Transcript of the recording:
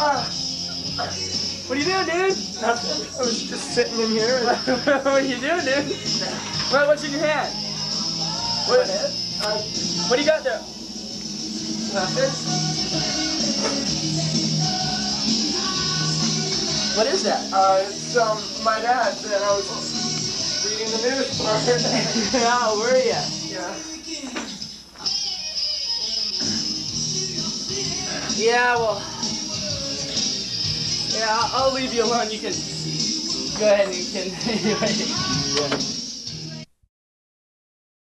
What are you doing, dude? Nothing. I was just sitting in here. What are you doing, dude? Well, what's in your hand? What is it? What do you got there? Nothing. What is that? It's my dad, and I was reading the news for her. How were you? Yeah. Yeah, well, yeah, I'll leave you alone. You can go ahead and you can.